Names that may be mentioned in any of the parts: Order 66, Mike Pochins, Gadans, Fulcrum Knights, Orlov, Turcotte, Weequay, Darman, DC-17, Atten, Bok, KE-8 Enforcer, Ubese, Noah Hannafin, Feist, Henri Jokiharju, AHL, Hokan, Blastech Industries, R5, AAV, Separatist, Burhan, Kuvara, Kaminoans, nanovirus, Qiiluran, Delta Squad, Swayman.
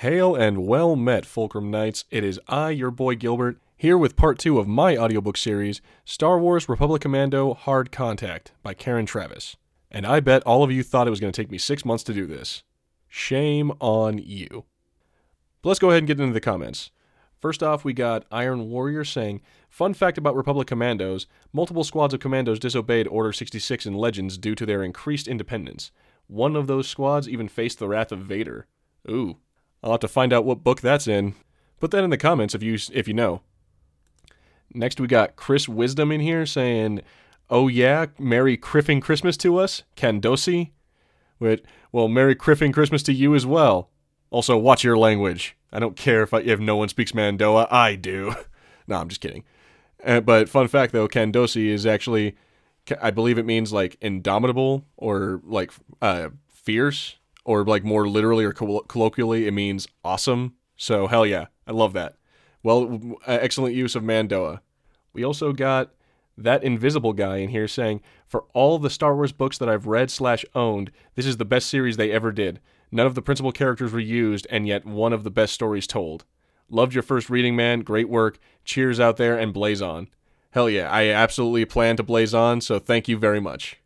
Hail and well met, Fulcrum Knights. It is I, your boy Gilbert, here with part 2 of my audiobook series, Star Wars Republic Commando Hard Contact by Karen Traviss. And I bet all of you thought it was going to take me 6 months to do this. Shame on you. But let's go ahead and get into the comments. First off, we got Iron Warrior saying, fun fact about Republic Commandos, multiple squads of commandos disobeyed Order 66 in Legends due to their increased independence. One of those squads even faced the wrath of Vader. Ooh. I'll have to find out what book that's in. Put that in the comments if you know. Next we got Chris Wisdom in here saying, oh yeah, Merry Criffing Christmas to us, Kandosi. Wait, well, Merry Criffing Christmas to you as well. Also, watch your language. I don't care if no one speaks Mando'a, I do. No, I'm just kidding. But fun fact though, Kandosi is actually, I believe it means like indomitable or like fierce. Or like more literally or colloquially, it means awesome. So hell yeah, I love that. Well, excellent use of Mando'a. We also got that invisible guy in here saying, for all the Star Wars books that I've read/owned, this is the best series they ever did. None of the principal characters were used, and yet one of the best stories told. Loved your first reading, man. Great work. Cheers out there and blaze on. Hell yeah, I absolutely plan to blaze on, so thank you very much.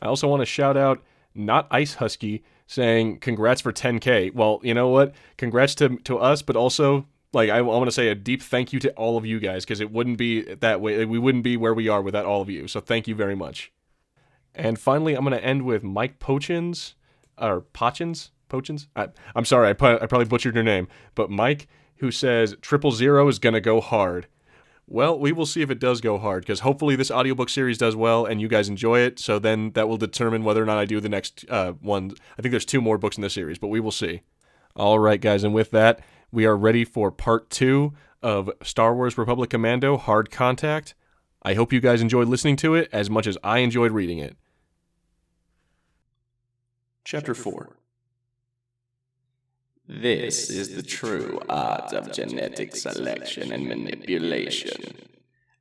I also want to shout out Not Ice Husky, saying, congrats for 10K. Well, you know what? Congrats to us, but also, like, I want to say a deep thank you to all of you guys, because it wouldn't be that way. We wouldn't be where we are without all of you, so thank you very much. And finally, I'm going to end with Mike Pochins, or Pochins? Pochins? I'm sorry, I probably butchered your name, but Mike, who says, 000 is going to go hard. Well, we will see if it does go hard, because hopefully this audiobook series does well and you guys enjoy it, so then that will determine whether or not I do the next one. I think there's 2 more books in this series, but we will see. All right, guys, and with that, we are ready for Part 2 of Star Wars Republic Commando Hard Contact. I hope you guys enjoyed listening to it as much as I enjoyed reading it. Chapter 4. This is the true art of genetic selection and manipulation.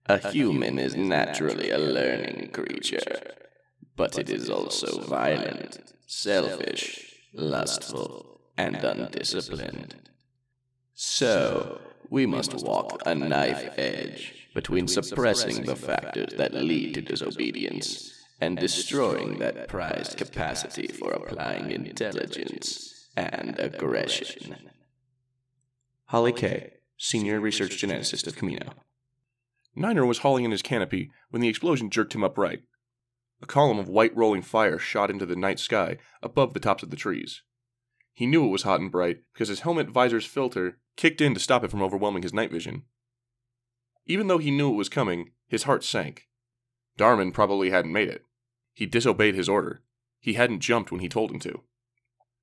A human is naturally a learning creature, but it is also violent, selfish, lustful, and undisciplined. So, we must walk a knife edge between suppressing the factors that lead to disobedience and destroying that prized capacity for applying intelligence and aggression. Holly Kay, Senior Research Geneticist of Kamino. Niner was hauling in his canopy when the explosion jerked him upright. A column of white rolling fire shot into the night sky above the tops of the trees. He knew it was hot and bright because his helmet visor's filter kicked in to stop it from overwhelming his night vision. Even though he knew it was coming, his heart sank. Darman probably hadn't made it. He disobeyed his order. He hadn't jumped when he told him to.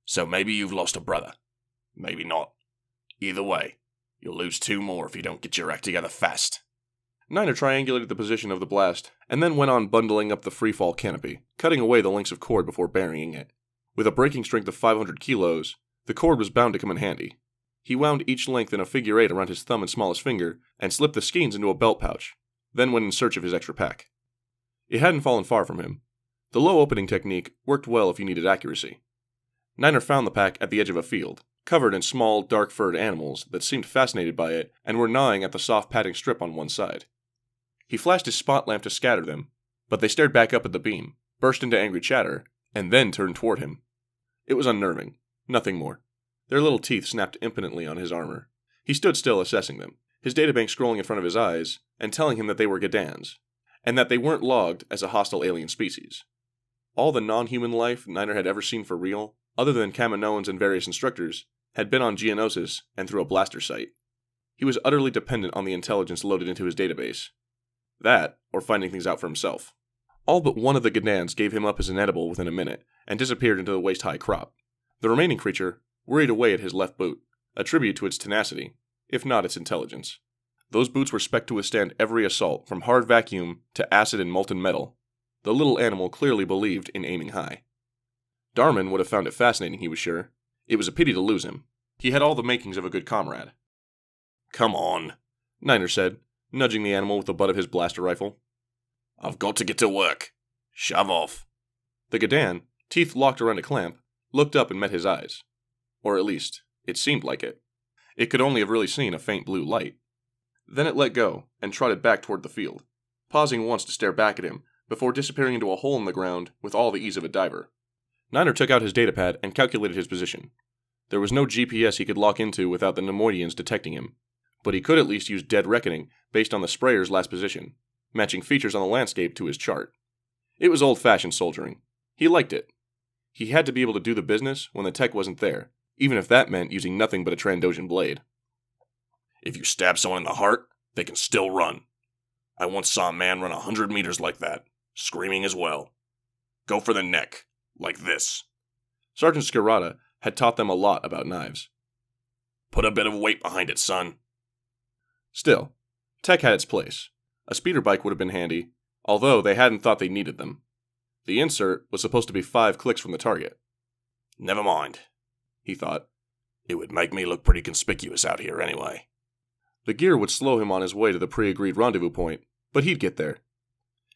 So maybe you've lost a brother. Maybe not. Either way, you'll lose 2 more if you don't get your act together fast. Niner triangulated the position of the blast, and then went on bundling up the freefall canopy, cutting away the lengths of cord before burying it. With a breaking strength of 500 kilos, the cord was bound to come in handy. He wound each length in a figure 8 around his thumb and smallest finger, and slipped the skeins into a belt pouch, then went in search of his extra pack. It hadn't fallen far from him. The low opening technique worked well if you needed accuracy. Niner found the pack at the edge of a field, covered in small, dark-furred animals that seemed fascinated by it and were gnawing at the soft padding strip on one side. He flashed his spot lamp to scatter them, but they stared back up at the beam, burst into angry chatter, and then turned toward him. It was unnerving, nothing more. Their little teeth snapped impotently on his armor. He stood still, assessing them, his databank scrolling in front of his eyes and telling him that they were Gadans, and that they weren't logged as a hostile alien species. All the non-human life Niner had ever seen for real, other than Kaminoans and various instructors, had been on Geonosis and through a blaster site. He was utterly dependent on the intelligence loaded into his database. That, or finding things out for himself. All but one of the Gadans gave him up as inedible within a minute, and disappeared into the waist-high crop. The remaining creature worried away at his left boot, a tribute to its tenacity, if not its intelligence. Those boots were spec'd to withstand every assault, from hard vacuum to acid and molten metal. The little animal clearly believed in aiming high. Darman would have found it fascinating, he was sure. It was a pity to lose him. He had all the makings of a good comrade. Come on, Niner said, nudging the animal with the butt of his blaster rifle. I've got to get to work. Shove off. The Gadan, teeth locked around a clamp, looked up and met his eyes. Or at least, It seemed like it. It could only have really seen a faint blue light. Then it let go and trotted back toward the field, pausing once to stare back at him before disappearing into a hole in the ground with all the ease of a diver. Niner took out his datapad and calculated his position. There was no GPS he could lock into without the Nemoidians detecting him, but he could at least use dead reckoning based on the sprayer's last position, matching features on the landscape to his chart. It was old-fashioned soldiering. He liked it. He had to be able to do the business when the tech wasn't there, even if that meant using nothing but a Trandoshan blade. If you stab someone in the heart, they can still run. I once saw a man run 100 meters like that, screaming as well. Go for the neck, like this. Sergeant Skirata had taught them a lot about knives. Put a bit of weight behind it, son. Still, tech had its place. A speeder bike would have been handy, although they hadn't thought they needed them. The insert was supposed to be 5 clicks from the target. Never mind, he thought. It would make me look pretty conspicuous out here anyway. The gear would slow him on his way to the pre-agreed rendezvous point, but he'd get there.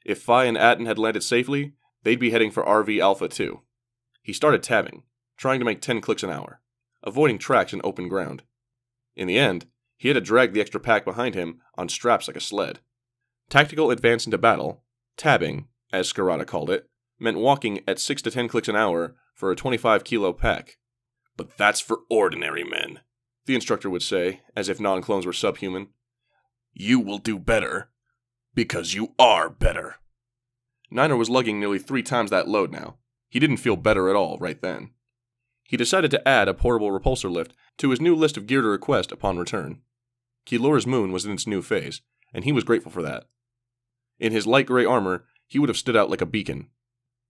If Phi and Atten had landed safely, they'd be heading for RV Alpha 2. He started tabbing, trying to make 10 clicks an hour, avoiding tracks in open ground. In the end, he had to drag the extra pack behind him on straps like a sled. Tactical advance into battle, tabbing, as Skirata called it, meant walking at 6 to 10 clicks an hour for a 25-kilo pack. But that's for ordinary men, the instructor would say, as if non-clones were subhuman. You will do better, because you are better. Niner was lugging nearly 3 times that load now. He didn't feel better at all right then. He decided to add a portable repulsor lift to his new list of gear to request upon return. Qiilura's moon was in its new phase, and he was grateful for that. In his light gray armor, he would have stood out like a beacon.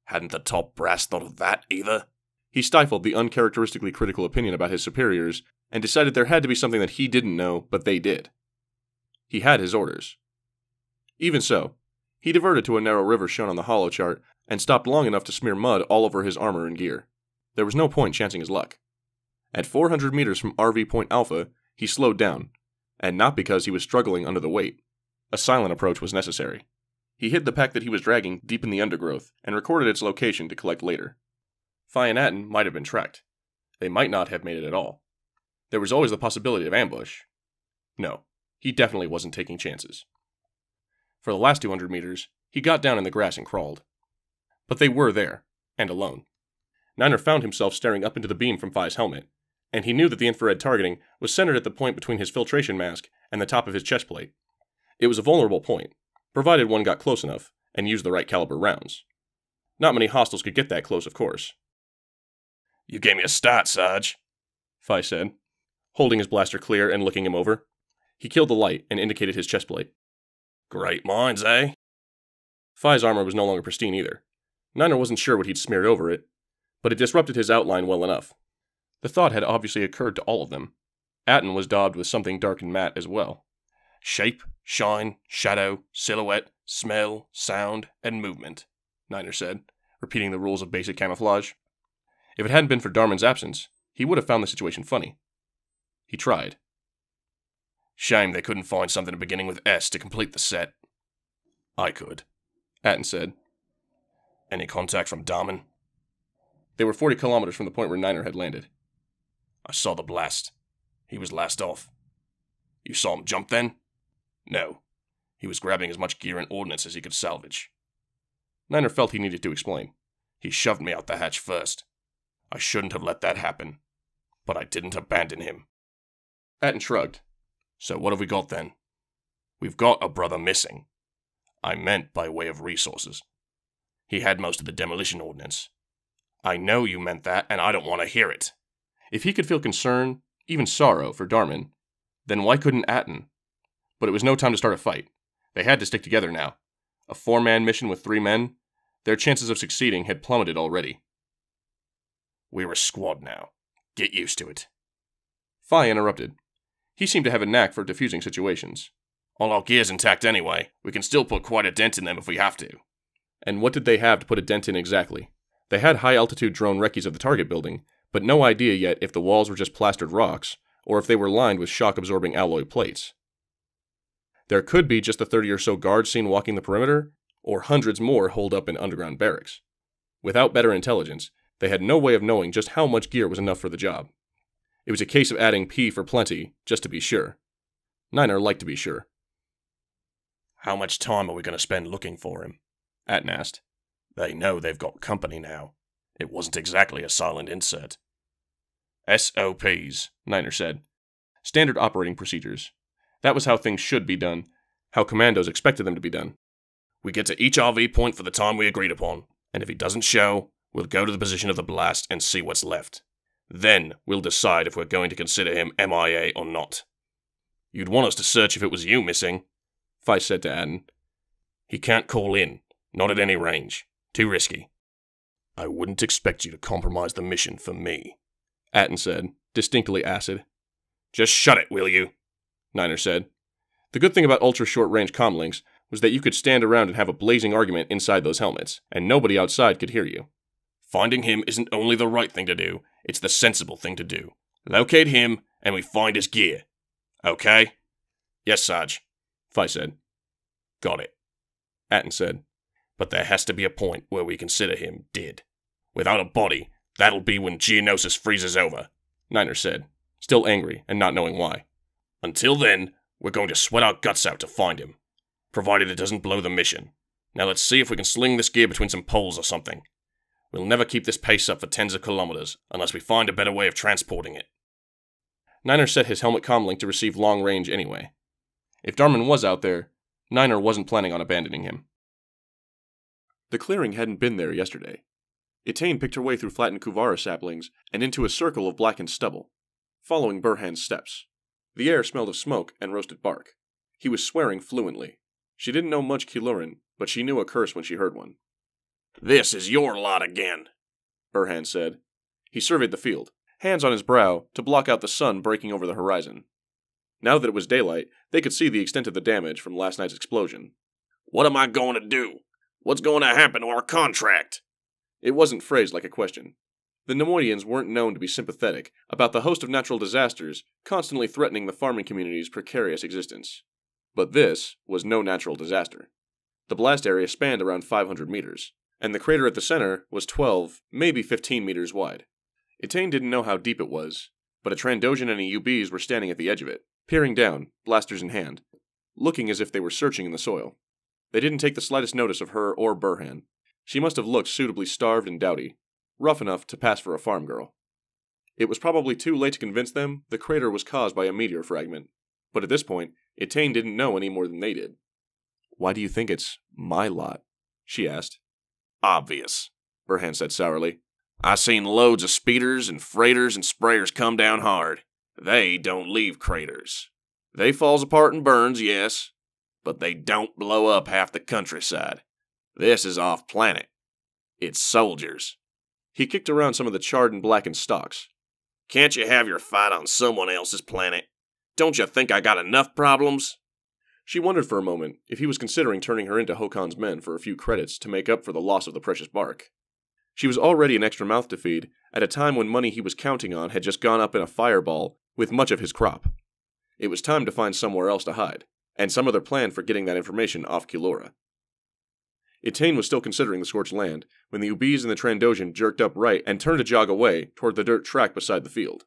Hadn't the top brass thought of that either? He stifled the uncharacteristically critical opinion about his superiors and decided there had to be something that he didn't know, but they did. He had his orders. Even so, he diverted to a narrow river shown on the holo chart and stopped long enough to smear mud all over his armor and gear. There was no point chancing his luck. At 400 meters from RV Point Alpha, he slowed down, and not because he was struggling under the weight. A silent approach was necessary. He hid the pack that he was dragging deep in the undergrowth and recorded its location to collect later. Phi and Atten might have been tracked. They might not have made it at all. There was always the possibility of ambush. No, he definitely wasn't taking chances. For the last 200 meters, he got down in the grass and crawled. But they were there, and alone. Niner found himself staring up into the beam from Phi's helmet, and he knew that the infrared targeting was centered at the point between his filtration mask and the top of his chest plate. It was a vulnerable point, provided one got close enough and used the right caliber rounds. Not many hostiles could get that close, of course. You gave me a start, Sarge, Phi said, holding his blaster clear and looking him over. He killed the light and indicated his chest plate. Great minds, eh? Phi's armor was no longer pristine either. Niner wasn't sure what he'd smeared over it, but it disrupted his outline well enough. The thought had obviously occurred to all of them. Atten was daubed with something dark and matte as well. Shape, shine, shadow, silhouette, smell, sound, and movement, Niner said, repeating the rules of basic camouflage. If it hadn't been for Darman's absence, he would have found the situation funny. He tried. Shame they couldn't find something beginning with S to complete the set. I could, Atten said. Any contact from Darman? They were 40 kilometers from the point where Niner had landed. I saw the blast. He was last off. You saw him jump then? No. He was grabbing as much gear and ordnance as he could salvage. Niner felt he needed to explain. He shoved me out the hatch first. I shouldn't have let that happen. But I didn't abandon him. Atten shrugged. So what have we got then? We've got a brother missing. I meant by way of resources. He had most of the demolition ordnance. I know you meant that, and I don't want to hear it. If he could feel concern, even sorrow, for Darman, then why couldn't Atten? But it was no time to start a fight. They had to stick together now. A 4-man mission with 3 men? Their chances of succeeding had plummeted already. We're a squad now. Get used to it. Phi interrupted. He seemed to have a knack for diffusing situations. All our gear's intact anyway. We can still put quite a dent in them if we have to. And what did they have to put a dent in exactly? They had high-altitude drone recce's of the target building, but no idea yet if the walls were just plastered rocks, or if they were lined with shock-absorbing alloy plates. There could be just the 30 or so guards seen walking the perimeter, or hundreds more holed up in underground barracks. Without better intelligence, they had no way of knowing just how much gear was enough for the job. It was a case of adding P for plenty, just to be sure. Niner liked to be sure. How much time are we going to spend looking for him? Atten asked. They know they've got company now. It wasn't exactly a silent insert. SOPs, Niner said. Standard operating procedures. That was how things should be done, how commandos expected them to be done. We get to each RV point for the time we agreed upon, and if he doesn't show, we'll go to the position of the blast and see what's left. Then we'll decide if we're going to consider him MIA or not. You'd want us to search if it was you missing, Feist said to Atten. He can't call in, not at any range. Too risky. I wouldn't expect you to compromise the mission for me, Atten said, distinctly acid. Just shut it, will you? Niner said. The good thing about ultra-short-range comlinks was that you could stand around and have a blazing argument inside those helmets, and nobody outside could hear you. Finding him isn't only the right thing to do, it's the sensible thing to do. Locate him, and we find his gear. Okay? Yes, Sarge, Feist said. Got it, Atten said. But there has to be a point where we consider him dead. Without a body, that'll be when Geonosis freezes over, Niner said, still angry and not knowing why. Until then, we're going to sweat our guts out to find him, provided it doesn't blow the mission. Now let's see if we can sling this gear between some poles or something. We'll never keep this pace up for tens of kilometers, unless we find a better way of transporting it. Niner set his helmet comlink to receive long range anyway. If Darman was out there, Niner wasn't planning on abandoning him. The clearing hadn't been there yesterday. Etain picked her way through flattened Kuvara saplings and into a circle of blackened stubble, following Burhan's steps. The air smelled of smoke and roasted bark. He was swearing fluently. She didn't know much Qiiluran, but she knew a curse when she heard one. This is your lot again, Burhan said. He surveyed the field, hands on his brow, to block out the sun breaking over the horizon. Now that it was daylight, they could see the extent of the damage from last night's explosion. What am I going to do? What's going to happen to our contract? It wasn't phrased like a question. The Nemoidians weren't known to be sympathetic about the host of natural disasters constantly threatening the farming community's precarious existence. But this was no natural disaster. The blast area spanned around 500 meters, and the crater at the center was 12, maybe 15 meters wide. Etain didn't know how deep it was, but a Trandoshan and a Ubese were standing at the edge of it, peering down, blasters in hand, looking as if they were searching in the soil. They didn't take the slightest notice of her or Burhan. She must have looked suitably starved and dowdy, rough enough to pass for a farm girl. It was probably too late to convince them the crater was caused by a meteor fragment, but at this point, Etain didn't know any more than they did. Why do you think it's my lot? She asked. Obvious, Burhan said sourly. I seen loads of speeders and freighters and sprayers come down hard. They don't leave craters. They falls apart and burns, yes, but they don't blow up half the countryside. This is off-planet. It's soldiers. He kicked around some of the charred and blackened stalks. Can't you have your fight on someone else's planet? Don't you think I got enough problems? She wondered for a moment if he was considering turning her into Hokan's men for a few credits to make up for the loss of the precious bark. She was already an extra mouth to feed at a time when money he was counting on had just gone up in a fireball with much of his crop. It was time to find somewhere else to hide, and some other plan for getting that information off Qiiluran. Etain was still considering the scorched land when the Ubese and the Trandoshan jerked up right and turned to jog away toward the dirt track beside the field.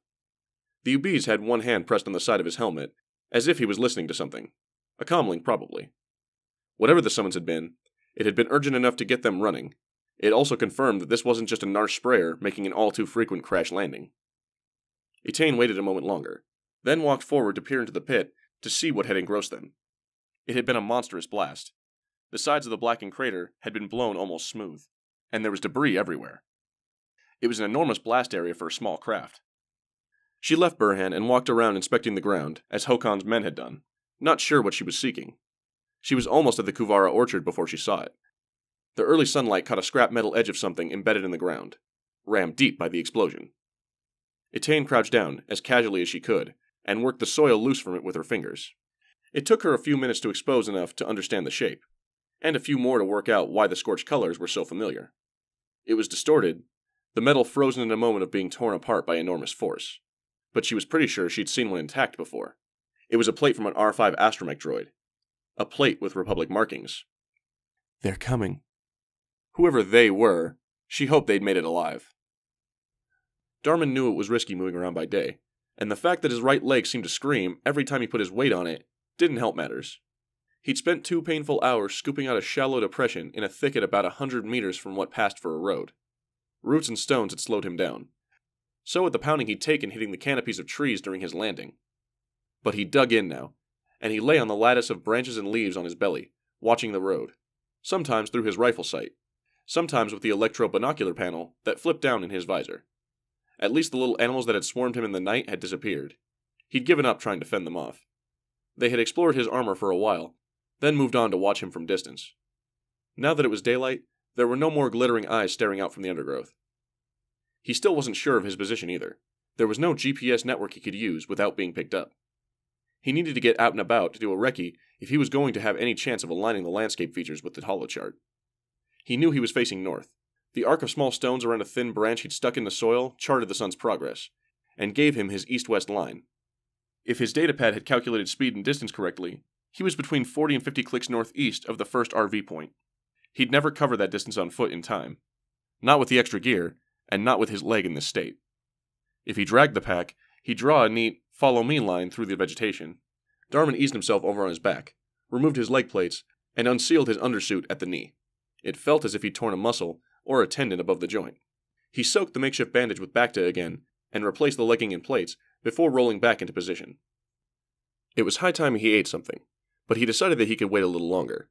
The Ubese had one hand pressed on the side of his helmet, as if he was listening to something. A comlink, probably. Whatever the summons had been, it had been urgent enough to get them running. It also confirmed that this wasn't just a Narsh sprayer making an all-too-frequent crash landing. Etain waited a moment longer, then walked forward to peer into the pit to see what had engrossed them. It had been a monstrous blast. The sides of the blackened crater had been blown almost smooth, and there was debris everywhere. It was an enormous blast area for a small craft. She left Burhan and walked around inspecting the ground, as Hokan's men had done, not sure what she was seeking. She was almost at the Kuvara orchard before she saw it. The early sunlight caught a scrap metal edge of something embedded in the ground, rammed deep by the explosion. Etain crouched down, as casually as she could, and worked the soil loose from it with her fingers. It took her a few minutes to expose enough to understand the shape, and a few more to work out why the scorched colors were so familiar. It was distorted, the metal frozen in a moment of being torn apart by enormous force, but she was pretty sure she'd seen one intact before. It was a plate from an R5 astromech droid, a plate with Republic markings. They're coming. Whoever they were, she hoped they'd made it alive. Darman knew it was risky moving around by day, and the fact that his right leg seemed to scream every time he put his weight on it didn't help matters. He'd spent 2 painful hours scooping out a shallow depression in a thicket about 100 meters from what passed for a road. Roots and stones had slowed him down. So had the pounding he'd taken hitting the canopies of trees during his landing. But he dug in now, and he lay on the lattice of branches and leaves on his belly, watching the road, sometimes through his rifle sight, sometimes with the electro-binocular panel that flipped down in his visor. At least the little animals that had swarmed him in the night had disappeared. He'd given up trying to fend them off. They had explored his armor for a while, then moved on to watch him from distance. Now that it was daylight, there were no more glittering eyes staring out from the undergrowth. He still wasn't sure of his position either. There was no GPS network he could use without being picked up. He needed to get out and about to do a recce if he was going to have any chance of aligning the landscape features with the holochart. He knew he was facing north. The arc of small stones around a thin branch he'd stuck in the soil charted the sun's progress, and gave him his east-west line. If his datapad had calculated speed and distance correctly, he was between 40 and 50 clicks northeast of the first RV point. He'd never cover that distance on foot in time. Not with the extra gear, and not with his leg in this state. If he dragged the pack, he'd draw a neat follow-me line through the vegetation. Darman eased himself over on his back, removed his leg plates, and unsealed his undersuit at the knee. It felt as if he'd torn a muscle or a tendon above the joint. He soaked the makeshift bandage with Bacta again, and replaced the legging and plates before rolling back into position. It was high time he ate something, but he decided that he could wait a little longer.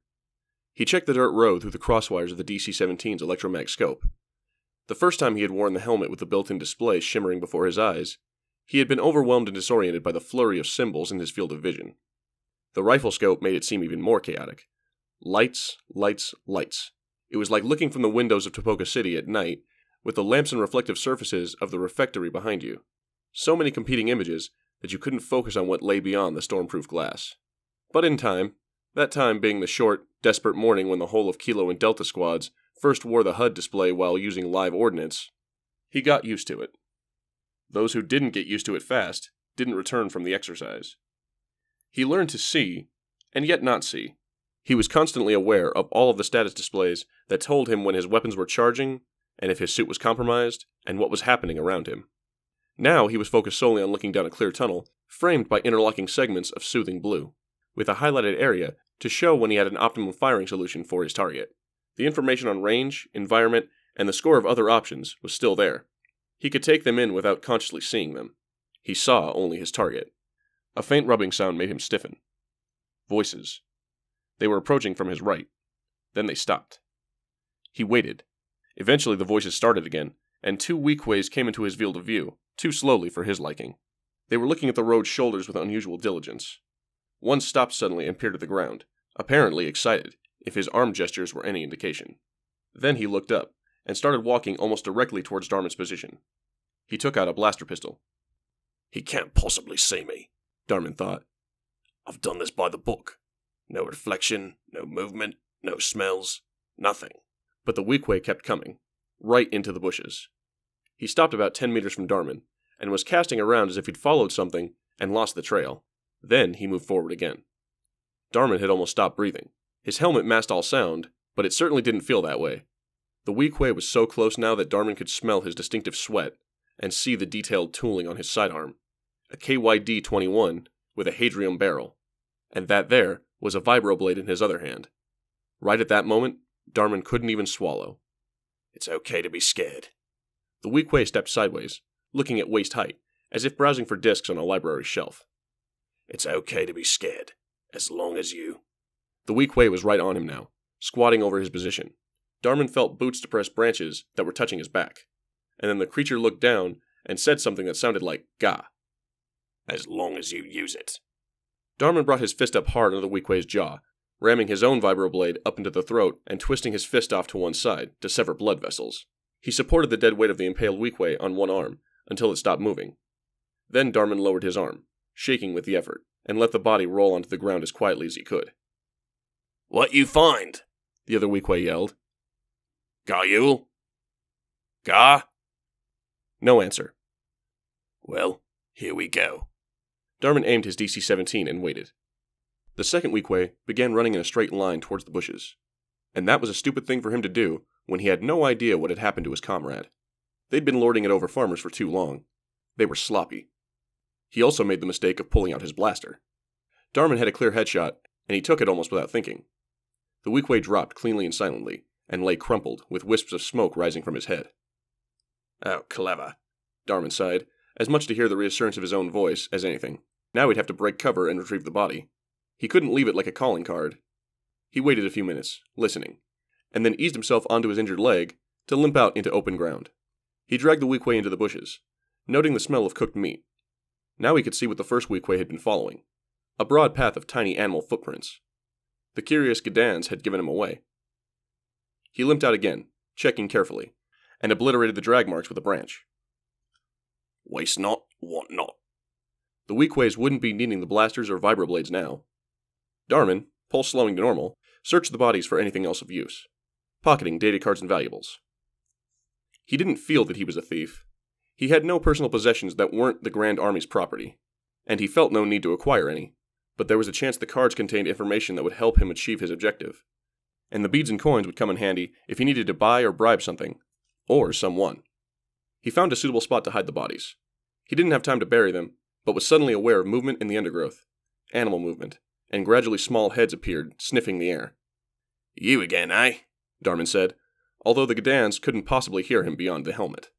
He checked the dirt road through the crosswires of the DC-17's electromagnetic scope. The first time he had worn the helmet with the built-in display shimmering before his eyes, he had been overwhelmed and disoriented by the flurry of symbols in his field of vision. The rifle scope made it seem even more chaotic. Lights, lights, lights. It was like looking from the windows of Tipoca City at night, with the lamps and reflective surfaces of the refectory behind you. So many competing images that you couldn't focus on what lay beyond the stormproof glass. But in time, that time being the short, desperate morning when the whole of Kilo and Delta squads first wore the HUD display while using live ordnance, he got used to it. Those who didn't get used to it fast didn't return from the exercise. He learned to see, and yet not see. He was constantly aware of all of the status displays that told him when his weapons were charging, and if his suit was compromised, and what was happening around him. Now he was focused solely on looking down a clear tunnel, framed by interlocking segments of soothing blue, with a highlighted area to show when he had an optimum firing solution for his target. The information on range, environment, and the score of other options was still there. He could take them in without consciously seeing them. He saw only his target. A faint rubbing sound made him stiffen. Voices. They were approaching from his right. Then they stopped. He waited. Eventually the voices started again, and 2 Weequays came into his field of view, too slowly for his liking. They were looking at the road's shoulders with unusual diligence. One stopped suddenly and peered at the ground, apparently excited, if his arm gestures were any indication. Then he looked up, and started walking almost directly towards Darman's position. He took out a blaster pistol. He can't possibly see me, Darman thought. I've done this by the book. No reflection, no movement, no smells, nothing. But the Weequay kept coming, right into the bushes. He stopped about 10 meters from Darman, and was casting around as if he'd followed something and lost the trail. Then he moved forward again. Darman had almost stopped breathing. His helmet masked all sound, but it certainly didn't feel that way. The Weequay was so close now that Darman could smell his distinctive sweat and see the detailed tooling on his sidearm, a KYD-21 with a Hadrium barrel, and that there was a vibroblade in his other hand. Right at that moment, Darman couldn't even swallow. It's okay to be scared. The Weequay stepped sideways, looking at waist height, as if browsing for discs on a library shelf. It's okay to be scared, as long as you... The Weequay was right on him now, squatting over his position. Darman felt boots to press branches that were touching his back, and then the creature looked down and said something that sounded like "ga." As long as you use it. Darman brought his fist up hard under the Weequay's jaw, ramming his own vibroblade up into the throat and twisting his fist off to one side to sever blood vessels. He supported the dead weight of the impaled Weequay on one arm until it stopped moving. Then Darman lowered his arm, shaking with the effort, and let the body roll onto the ground as quietly as he could. "What you find?" the other Weequay yelled. "Ga Yul? Ga?" No answer. Well, here we go. Darman aimed his DC-17 and waited. The second Weequay began running in a straight line towards the bushes. And that was a stupid thing for him to do when he had no idea what had happened to his comrade. They'd been lording it over farmers for too long. They were sloppy. He also made the mistake of pulling out his blaster. Darman had a clear headshot, and he took it almost without thinking. The Weequay dropped cleanly and silently, and lay crumpled, with wisps of smoke rising from his head. "Oh, clever," Darman sighed, as much to hear the reassurance of his own voice as anything. Now he'd have to break cover and retrieve the body. He couldn't leave it like a calling card. He waited a few minutes, listening, and then eased himself onto his injured leg to limp out into open ground. He dragged the Weequay into the bushes, noting the smell of cooked meat. Now he could see what the first Weequay had been following, a broad path of tiny animal footprints. The curious Gadans had given him away. He limped out again, checking carefully, and obliterated the drag marks with a branch. "Waste not, want not." The Weequays wouldn't be needing the blasters or vibroblades now. Darman, pulse slowing to normal, searched the bodies for anything else of use, pocketing data cards and valuables. He didn't feel that he was a thief. He had no personal possessions that weren't the Grand Army's property, and he felt no need to acquire any, but there was a chance the cards contained information that would help him achieve his objective, and the beads and coins would come in handy if he needed to buy or bribe something, or someone. He found a suitable spot to hide the bodies. He didn't have time to bury them, but was suddenly aware of movement in the undergrowth, animal movement, and gradually small heads appeared, sniffing the air. "You again, eh?" Darman said, although the Gadans couldn't possibly hear him beyond the helmet.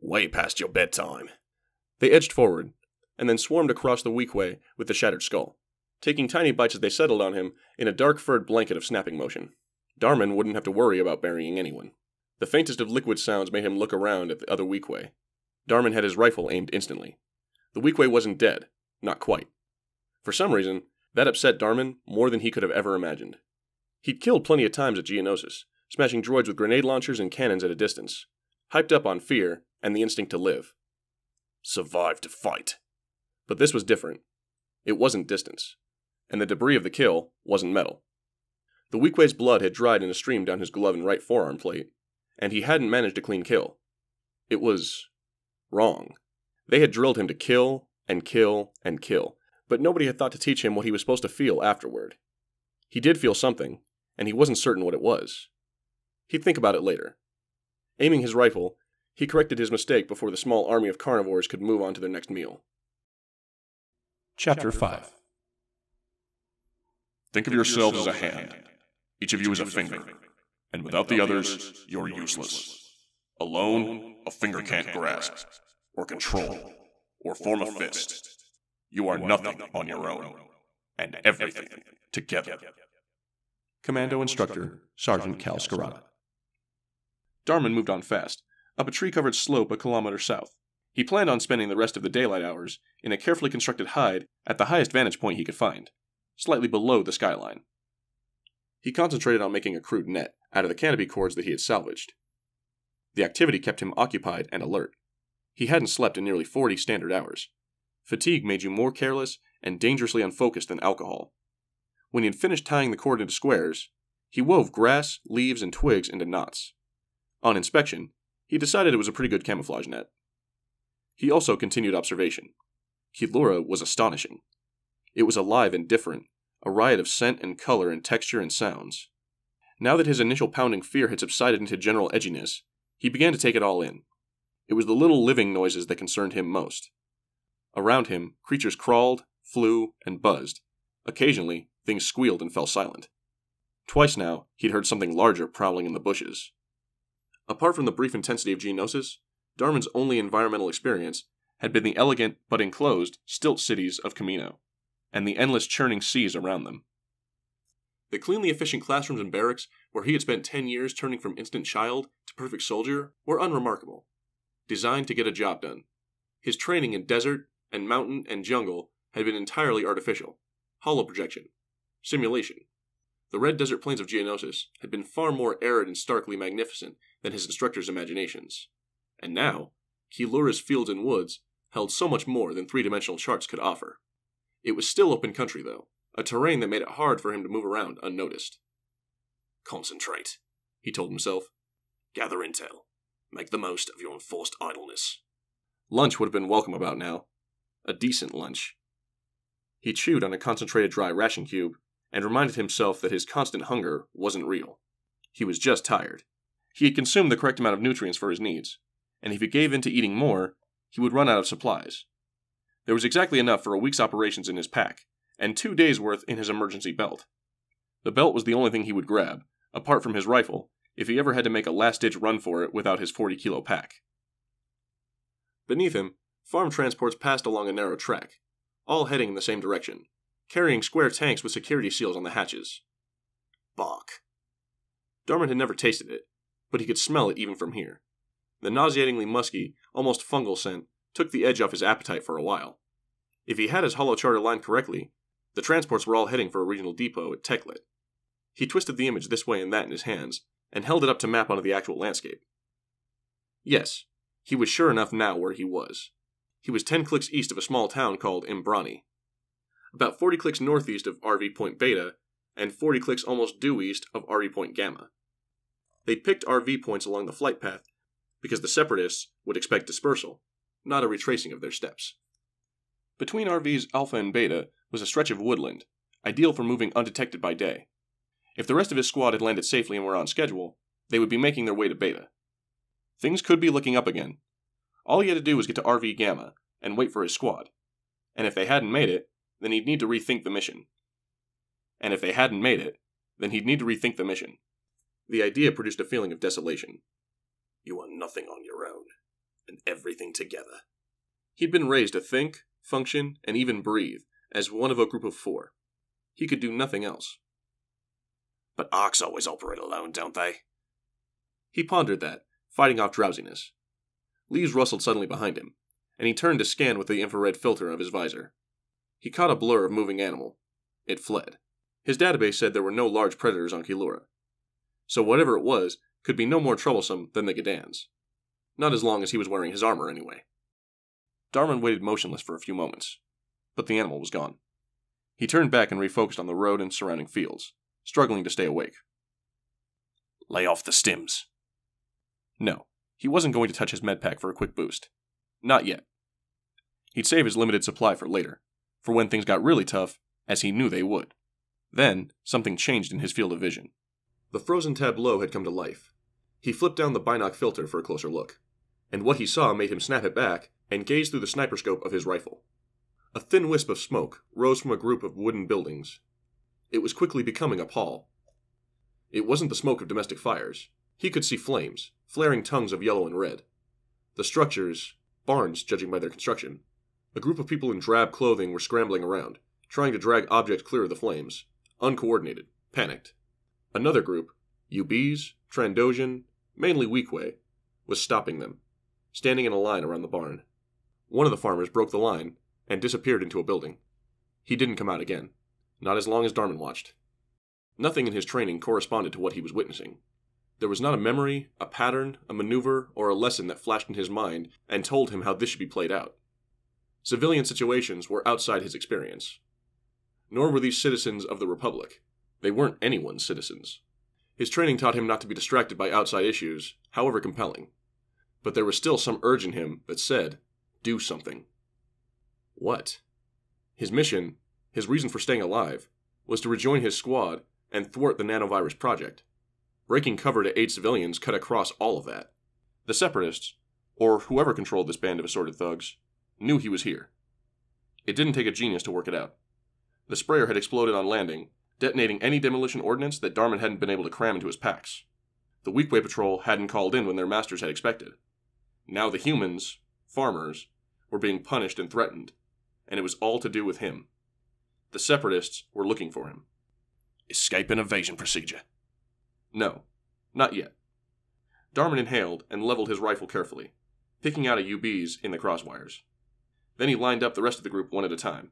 "Way past your bedtime." They edged forward, and then swarmed across the Weequay with the shattered skull, taking tiny bites as they settled on him in a dark furred blanket of snapping motion. Darman wouldn't have to worry about burying anyone. The faintest of liquid sounds made him look around at the other Weequay. Darman had his rifle aimed instantly. The Weequay wasn't dead, not quite. For some reason, that upset Darman more than he could have ever imagined. He'd killed plenty of times at Geonosis, smashing droids with grenade launchers and cannons at a distance, hyped up on fear and the instinct to live. Survive to fight. But this was different. It wasn't distance, and the debris of the kill wasn't metal. The Weequay's blood had dried in a stream down his glove and right forearm plate, and he hadn't managed a clean kill. It was wrong. They had drilled him to kill and kill and kill, but nobody had thought to teach him what he was supposed to feel afterward. He did feel something, and he wasn't certain what it was. He'd think about it later. Aiming his rifle, he corrected his mistake before the small army of carnivores could move on to their next meal. Chapter 5. Think of yourselves as a hand. Each of you as a finger. And without the others, you're useless. Alone, a finger can't grasp, or control, or form a fist. You are nothing on your own, and everything together. Commando Instructor, Sergeant Cal Scarrata. Darman moved on fast, up a tree-covered slope a kilometer south. He planned on spending the rest of the daylight hours in a carefully constructed hide at the highest vantage point he could find, slightly below the skyline. He concentrated on making a crude net out of the canopy cords that he had salvaged. The activity kept him occupied and alert. He hadn't slept in nearly 40 standard hours. Fatigue made you more careless and dangerously unfocused than alcohol. When he had finished tying the cord into squares, he wove grass, leaves, and twigs into knots. On inspection, he decided it was a pretty good camouflage net. He also continued observation. Qiilura was astonishing. It was alive and different, a riot of scent and color and texture and sounds. Now that his initial pounding fear had subsided into general edginess, he began to take it all in. It was the little living noises that concerned him most. Around him, creatures crawled, flew, and buzzed. Occasionally, things squealed and fell silent. Twice now, he'd heard something larger prowling in the bushes. Apart from the brief intensity of Geonosis, Darman's only environmental experience had been the elegant but enclosed stilt cities of Kamino, and the endless churning seas around them. The cleanly efficient classrooms and barracks, where he had spent 10 years turning from instant child to perfect soldier, were unremarkable, designed to get a job done. His training in desert and mountain and jungle had been entirely artificial, hollow projection, simulation. The red desert plains of Geonosis had been far more arid and starkly magnificent than his instructor's imaginations. And now, Qiilura's fields and woods held so much more than three-dimensional charts could offer. It was still open country, though, a terrain that made it hard for him to move around unnoticed. "Concentrate," he told himself. "Gather intel. Make the most of your enforced idleness." Lunch would have been welcome about now. A decent lunch. He chewed on a concentrated dry ration cube, and reminded himself that his constant hunger wasn't real. He was just tired. He had consumed the correct amount of nutrients for his needs, and if he gave in to eating more, he would run out of supplies. There was exactly enough for a week's operations in his pack, and 2 days' worth in his emergency belt. The belt was the only thing he would grab, apart from his rifle, if he ever had to make a last-ditch run for it without his 40-kilo pack. Beneath him, farm transports passed along a narrow track, all heading in the same direction, carrying square tanks with security seals on the hatches. Bok. Darman had never tasted it, but he could smell it even from here. The nauseatingly musky, almost fungal scent took the edge off his appetite for a while. If he had his holo charter line correctly, the transports were all heading for a regional depot at Teklet. He twisted the image this way and that in his hands, and held it up to map onto the actual landscape. Yes, he was sure enough now where he was. He was 10 clicks east of a small town called Imbrani, about 40 clicks northeast of RV Point Beta, and 40 clicks almost due east of RV Point Gamma. They picked RV points along the flight path because the Separatists would expect dispersal, not a retracing of their steps. Between RV's Alpha and Beta was a stretch of woodland, ideal for moving undetected by day. If the rest of his squad had landed safely and were on schedule, they would be making their way to Beta. Things could be looking up again. All he had to do was get to RV Gamma and wait for his squad. And if they hadn't made it, then he'd need to rethink the mission. The idea produced a feeling of desolation. You are nothing on your own, and everything together. He'd been raised to think, function, and even breathe, as one of a group of four. He could do nothing else. But Arcs always operate alone, don't they? He pondered that, fighting off drowsiness. Leaves rustled suddenly behind him, and he turned to scan with the infrared filter of his visor. He caught a blur of moving animal. It fled. His database said there were no large predators on Qiilura, so whatever it was could be no more troublesome than the Gadans. Not as long as he was wearing his armor, anyway. Darman waited motionless for a few moments, but the animal was gone. He turned back and refocused on the road and surrounding fields, struggling to stay awake. Lay off the stims. No, he wasn't going to touch his medpack for a quick boost. Not yet. He'd save his limited supply for later, for when things got really tough, as he knew they would. Then, something changed in his field of vision. The frozen tableau had come to life. He flipped down the binoc filter for a closer look, and what he saw made him snap it back and gaze through the sniper scope of his rifle. A thin wisp of smoke rose from a group of wooden buildings. It was quickly becoming a pall. It wasn't the smoke of domestic fires. He could see flames, flaring tongues of yellow and red. The structures, barns judging by their construction. A group of people in drab clothing were scrambling around, trying to drag objects clear of the flames, uncoordinated, panicked. Another group, Ubese, Trandoshan, mainly Weequay, was stopping them, standing in a line around the barn. One of the farmers broke the line and disappeared into a building. He didn't come out again, not as long as Darman watched. Nothing in his training corresponded to what he was witnessing. There was not a memory, a pattern, a maneuver, or a lesson that flashed in his mind and told him how this should be played out. Civilian situations were outside his experience. Nor were these citizens of the Republic. They weren't anyone's citizens. His training taught him not to be distracted by outside issues, however compelling. But there was still some urge in him that said, do something. What? His mission, his reason for staying alive, was to rejoin his squad and thwart the nanovirus project. Breaking cover to aid civilians cut across all of that. The Separatists, or whoever controlled this band of assorted thugs, knew he was here. It didn't take a genius to work it out. The sprayer had exploded on landing, detonating any demolition ordnance that Darman hadn't been able to cram into his packs. The Weequay patrol hadn't called in when their masters had expected. Now the humans, farmers, were being punished and threatened, and it was all to do with him. The Separatists were looking for him. Escape and evasion procedure. No, not yet. Darman inhaled and leveled his rifle carefully, picking out a UBs in the crosswires. Then he lined up the rest of the group one at a time.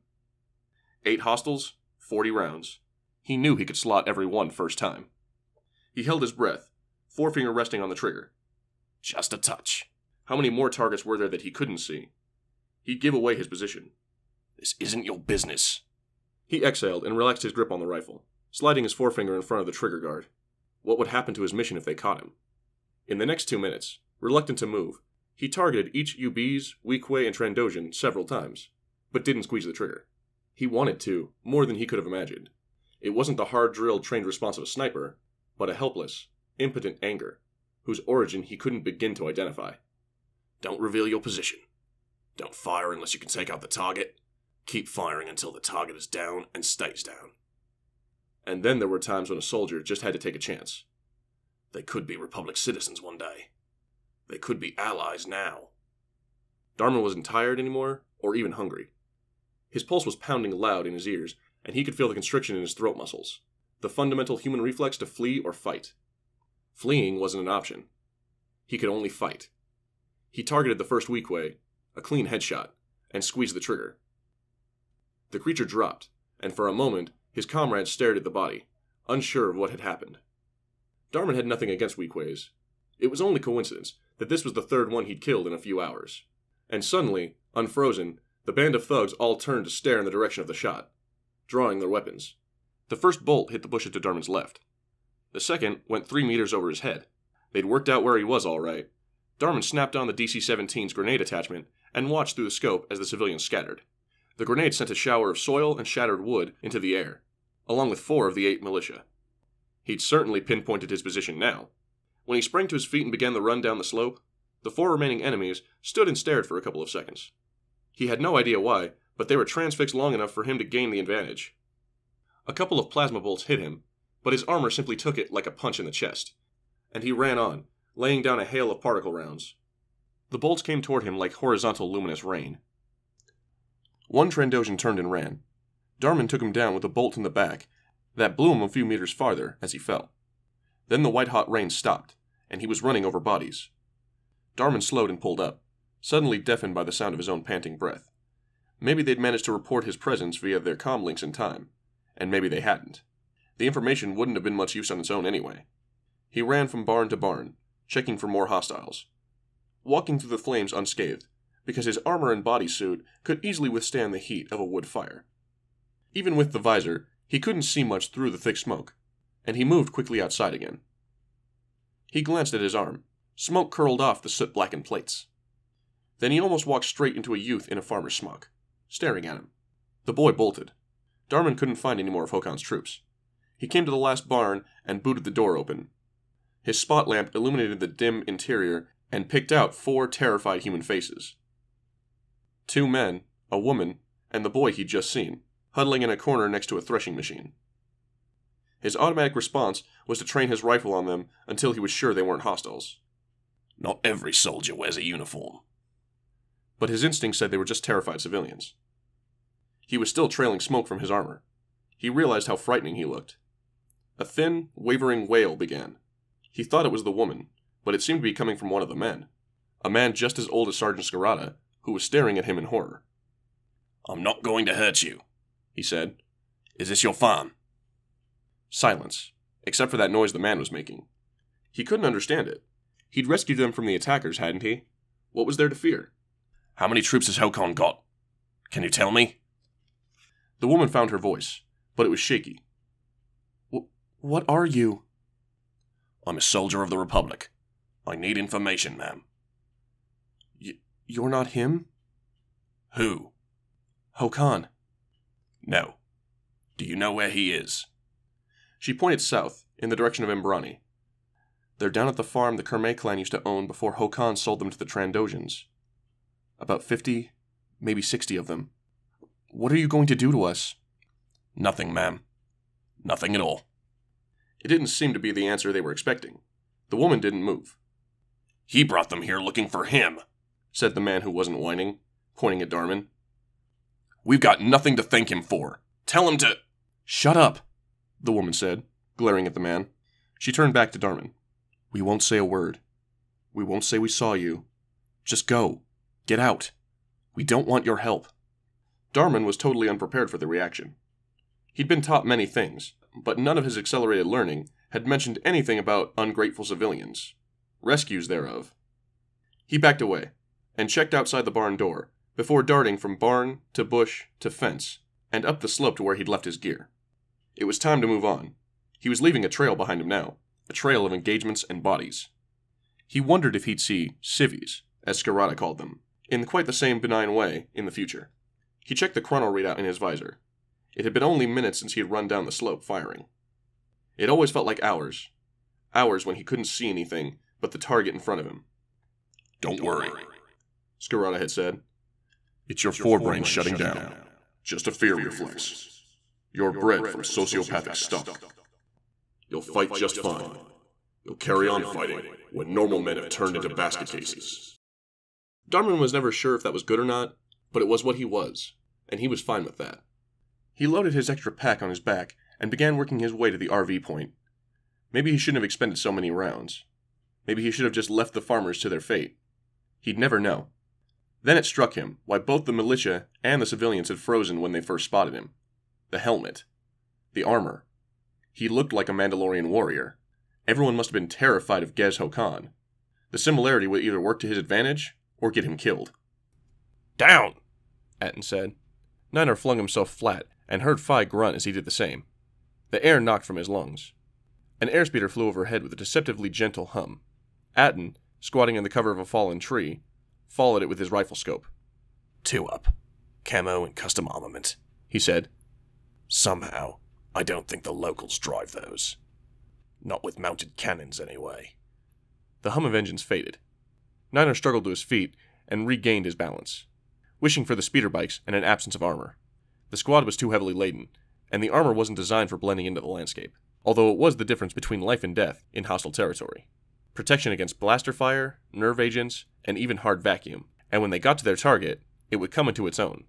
8 hostiles, 40 rounds. He knew he could slot every one first time. He held his breath, forefinger resting on the trigger. Just a touch. How many more targets were there that he couldn't see? He'd give away his position. This isn't your business. He exhaled and relaxed his grip on the rifle, sliding his forefinger in front of the trigger guard. What would happen to his mission if they caught him? In the next 2 minutes, reluctant to move, he targeted each UBs, Weequay, and Trandoshan several times, but didn't squeeze the trigger. He wanted to, more than he could have imagined. It wasn't the hard-drilled, trained response of a sniper, but a helpless, impotent anger, whose origin he couldn't begin to identify. Don't reveal your position. Don't fire unless you can take out the target. Keep firing until the target is down and stays down. And then there were times when a soldier just had to take a chance. They could be Republic citizens one day. They could be allies now. Dharma wasn't tired anymore, or even hungry. His pulse was pounding loud in his ears, and he could feel the constriction in his throat muscles, the fundamental human reflex to flee or fight. Fleeing wasn't an option. He could only fight. He targeted the first Weequay, a clean headshot, and squeezed the trigger. The creature dropped, and for a moment, his comrades stared at the body, unsure of what had happened. Darman had nothing against Weequays. It was only coincidence that this was the third one he'd killed in a few hours. And suddenly, unfrozen, the band of thugs all turned to stare in the direction of the shot, drawing their weapons. The first bolt hit the bushes to Darman's left. The second went 3 meters over his head. They'd worked out where he was all right. Darman snapped on the DC-17's grenade attachment and watched through the scope as the civilians scattered. The grenade sent a shower of soil and shattered wood into the air, along with 4 of the 8 militia. He'd certainly pinpointed his position now. When he sprang to his feet and began the run down the slope, the 4 remaining enemies stood and stared for a couple of seconds. He had no idea why, but they were transfixed long enough for him to gain the advantage. A couple of plasma bolts hit him, but his armor simply took it like a punch in the chest, and he ran on, laying down a hail of particle rounds. The bolts came toward him like horizontal luminous rain. One Trandoshan turned and ran. Darman took him down with a bolt in the back that blew him a few meters farther as he fell. Then the white-hot rain stopped, and he was running over bodies. Darman slowed and pulled up, suddenly deafened by the sound of his own panting breath. Maybe they'd managed to report his presence via their comm links in time, and maybe they hadn't. The information wouldn't have been much use on its own anyway. He ran from barn to barn, checking for more hostiles, walking through the flames unscathed, because his armor and bodysuit could easily withstand the heat of a wood fire. Even with the visor, he couldn't see much through the thick smoke, and he moved quickly outside again. He glanced at his arm. Smoke curled off the soot-blackened plates. Then he almost walked straight into a youth in a farmer's smock, staring at him. The boy bolted. Darman couldn't find any more of Hokan's troops. He came to the last barn and booted the door open. His spot lamp illuminated the dim interior and picked out 4 terrified human faces. 2 men, a woman, and the boy he'd just seen, huddling in a corner next to a threshing machine. His automatic response was to train his rifle on them until he was sure they weren't hostiles. Not every soldier wears a uniform. But his instinct said they were just terrified civilians. He was still trailing smoke from his armor. He realized how frightening he looked. A thin, wavering wail began. He thought it was the woman, but it seemed to be coming from one of the men, a man just as old as Sergeant Scarrata, who was staring at him in horror. "I'm not going to hurt you," he said. "Is this your farm?" Silence, except for that noise the man was making. He couldn't understand it. He'd rescued them from the attackers, hadn't he? What was there to fear? "How many troops has Hokan got? Can you tell me?" The woman found her voice, but it was shaky. "What are you?" "I'm a soldier of the Republic. I need information, ma'am." "You're not him?" "Who?" "Hokan." "No. Do you know where he is?" She pointed south, in the direction of Imbrani. "They're down at the farm the Kermay clan used to own before Hokan sold them to the Trandoshans. About 50, maybe 60 of them. What are you going to do to us?" "Nothing, ma'am. Nothing at all." It didn't seem to be the answer they were expecting. The woman didn't move. "He brought them here looking for him," said the man who wasn't whining, pointing at Darman. "We've got nothing to thank him for. Tell him to—" "Shut up," the woman said, glaring at the man. She turned back to Darman. "We won't say a word. We won't say we saw you. Just go. Get out. We don't want your help." Darman was totally unprepared for the reaction. He'd been taught many things, but none of his accelerated learning had mentioned anything about ungrateful civilians, rescues thereof. He backed away and checked outside the barn door, before darting from barn to bush to fence, and up the slope to where he'd left his gear. It was time to move on. He was leaving a trail behind him now, a trail of engagements and bodies. He wondered if he'd see civvies, as Scarrata called them, in quite the same benign way in the future. He checked the chrono readout in his visor. It had been only minutes since he had run down the slope firing. It always felt like hours. Hours when he couldn't see anything but the target in front of him. "Don't worry," Scarrata had said. It's your forebrain shutting down. Just a fear reflex. You're bred from sociopathic stock. You'll fight just fine. You'll carry on fighting when normal men have turned into basket cases. Darman was never sure if that was good or not, but it was what he was, and he was fine with that. He loaded his extra pack on his back and began working his way to the RV point. Maybe he shouldn't have expended so many rounds. Maybe he should have just left the farmers to their fate. He'd never know. Then it struck him why both the militia and the civilians had frozen when they first spotted him. The helmet. The armor. He looked like a Mandalorian warrior. Everyone must have been terrified of Gez Hokan. The similarity would either work to his advantage or get him killed. "Down!" Atten said. Niner flung himself flat and heard Fi grunt as he did the same. The air knocked from his lungs. An airspeeder flew overhead with a deceptively gentle hum. Atten, squatting in the cover of a fallen tree, followed it with his rifle scope. "Two up. Camo and custom armament," he said. "Somehow, I don't think the locals drive those. Not with mounted cannons, anyway." The hum of engines faded. Niner struggled to his feet and regained his balance, wishing for the speeder bikes and an absence of armor. The squad was too heavily laden, and the armor wasn't designed for blending into the landscape, although it was the difference between life and death in hostile territory. Protection against blaster fire, nerve agents, and even hard vacuum, and when they got to their target, it would come into its own.